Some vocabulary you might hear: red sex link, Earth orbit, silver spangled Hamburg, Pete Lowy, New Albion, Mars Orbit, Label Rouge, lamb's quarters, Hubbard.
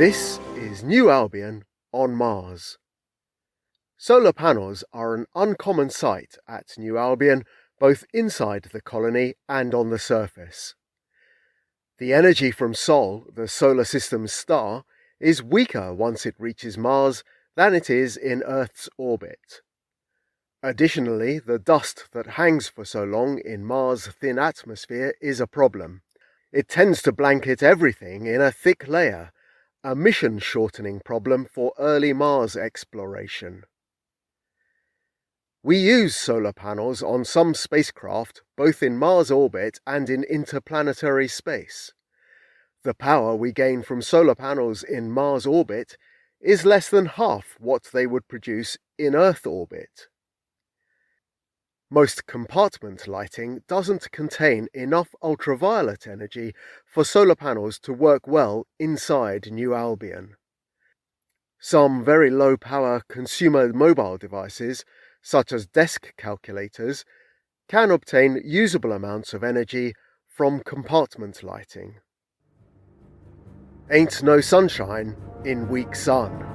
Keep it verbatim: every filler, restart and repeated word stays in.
This is New Albion on Mars. Solar panels are an uncommon sight at New Albion, both inside the colony and on the surface. The energy from Sol, the solar system's star, is weaker once it reaches Mars than it is in Earth's orbit. Additionally, the dust that hangs for so long in Mars' thin atmosphere is a problem. It tends to blanket everything in a thick layer, a mission-shortening problem for early Mars exploration. We use solar panels on some spacecraft, both in Mars orbit and in interplanetary space. The power we gain from solar panels in Mars orbit is less than half what they would produce in Earth orbit. Most compartment lighting doesn't contain enough ultraviolet energy for solar panels to work well inside New Albion. Some very low-power consumer mobile devices, such as desk calculators, can obtain usable amounts of energy from compartment lighting. Ain't no sunshine in weak sun.